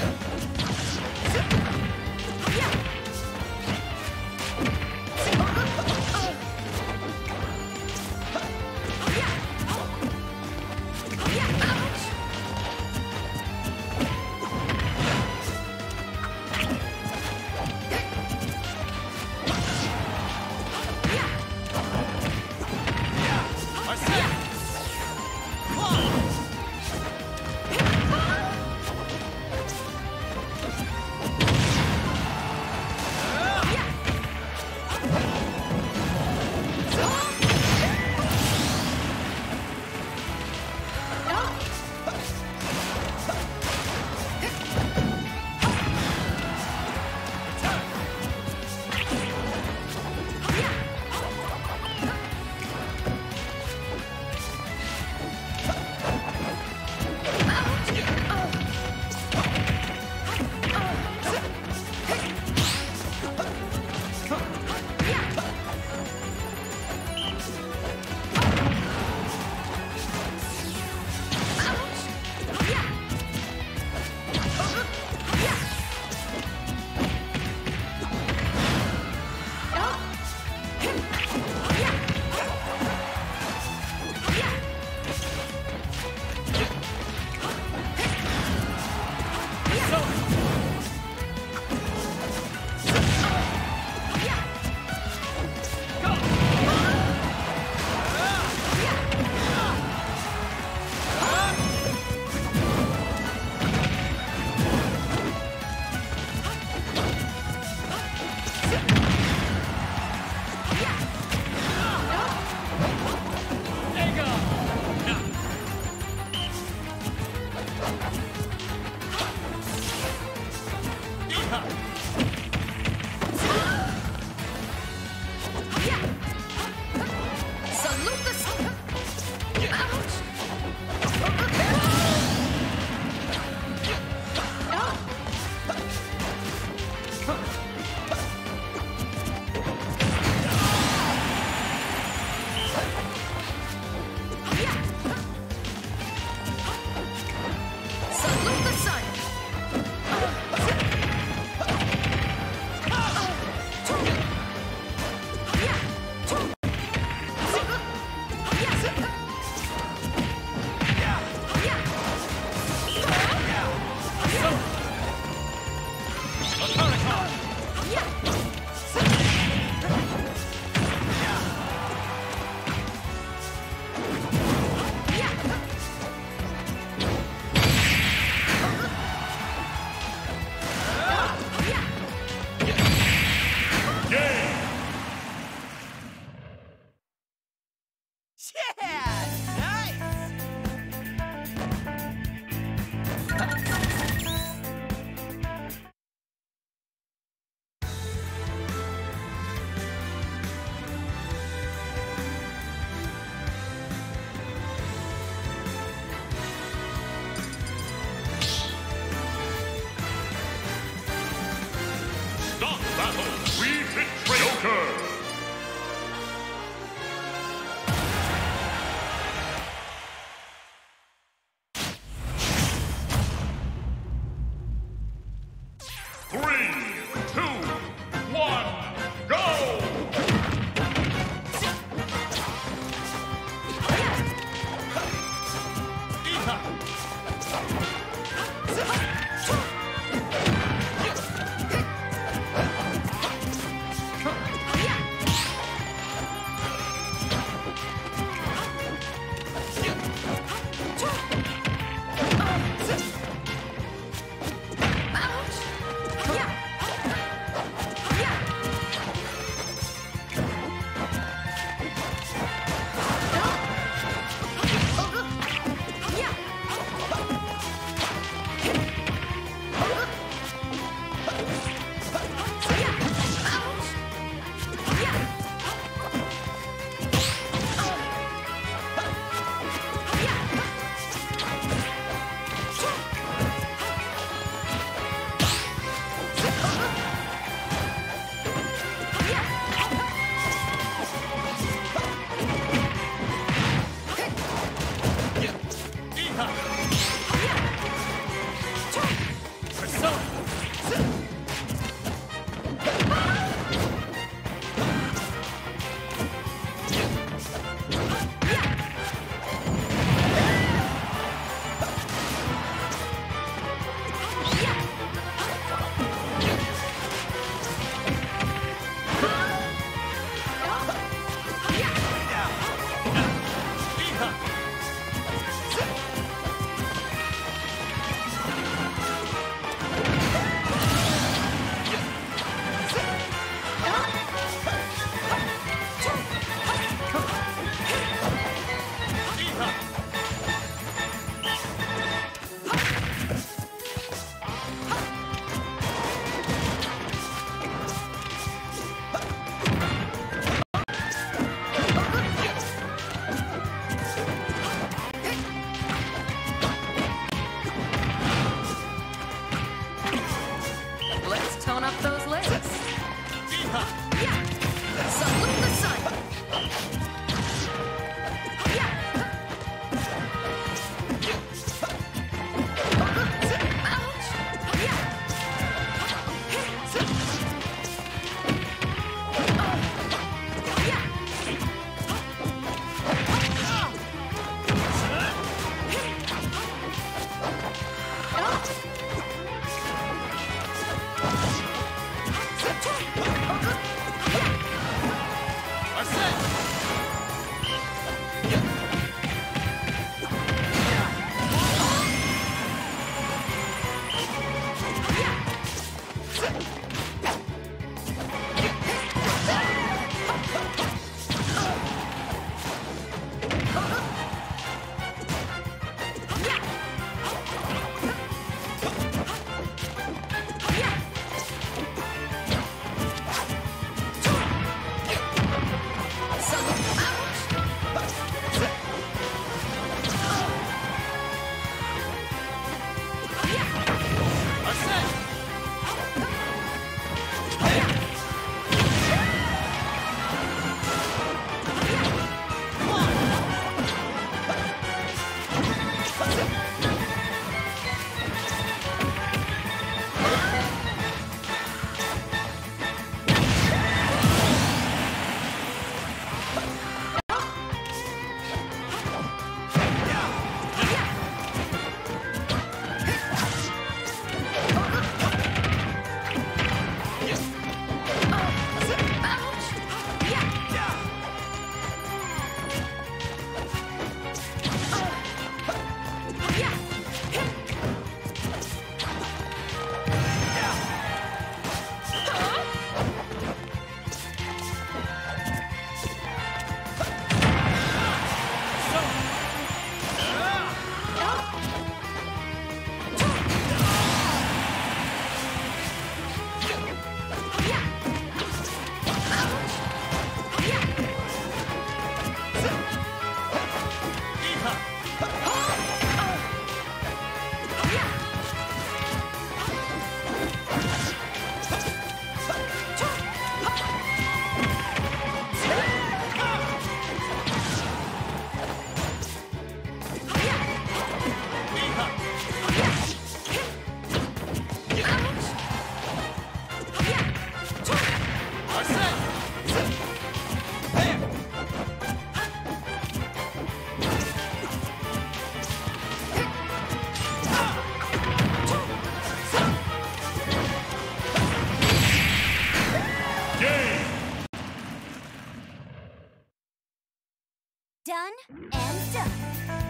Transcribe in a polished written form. Yeah. Done and done.